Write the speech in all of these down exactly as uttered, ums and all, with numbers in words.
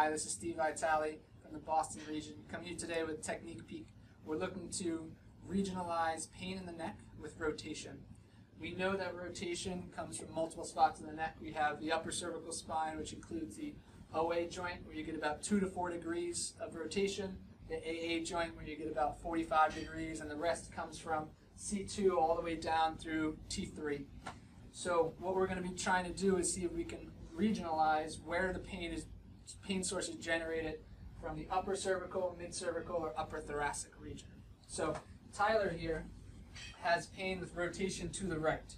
Hi, this is Steve Vitale from the Boston region. Coming here today with Technique Peak. We're looking to regionalize pain in the neck with rotation. We know that rotation comes from multiple spots in the neck. We have the upper cervical spine, which includes the O A joint, where you get about two to four degrees of rotation, the A A joint, where you get about forty-five degrees, and the rest comes from C two all the way down through T three. So what we're going to be trying to do is see if we can regionalize where the pain is, pain source is generated from the upper cervical, mid-cervical, or upper thoracic region. So Tyler here has pain with rotation to the right.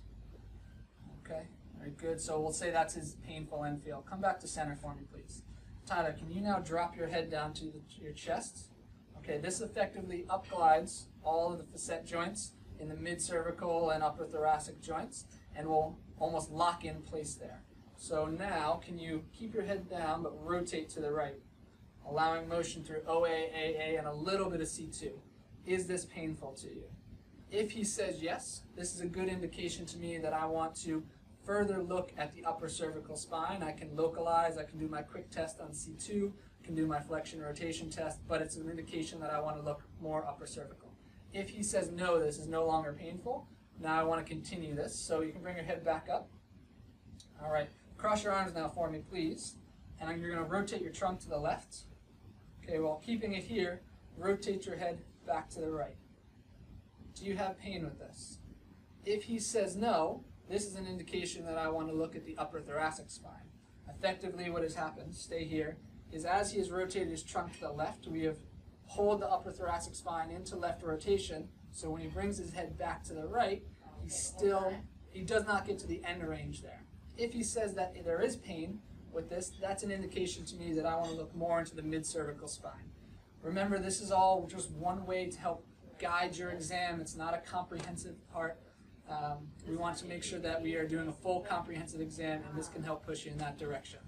Okay, very good. So we'll say that's his painful end field. Come back to center for me, please. Tyler, can you now drop your head down to, the, to your chest? Okay, this effectively upglides all of the facet joints in the mid-cervical and upper thoracic joints, and will almost lock in place there. So now, can you keep your head down but rotate to the right, allowing motion through O A, A A, and a little bit of C two? Is this painful to you? If he says yes, this is a good indication to me that I want to further look at the upper cervical spine. I can localize, I can do my quick test on C two, I can do my flexion rotation test, but it's an indication that I want to look more upper cervical. If he says no, this is no longer painful, now I want to continue this. So you can bring your head back up. All right. Cross your arms now for me, please. And you're going to rotate your trunk to the left. Okay, while keeping it here, rotate your head back to the right. Do you have pain with this? If he says no, this is an indication that I want to look at the upper thoracic spine. Effectively, what has happened, stay here, is as he has rotated his trunk to the left, we have pulled the upper thoracic spine into left rotation, so when he brings his head back to the right, he still, he does not get to the end range there. If he says that there is pain with this, that's an indication to me that I want to look more into the mid-cervical spine. Remember, this is all just one way to help guide your exam. It's not a comprehensive part. Um, we want to make sure that we are doing a full comprehensive exam, and this can help push you in that direction.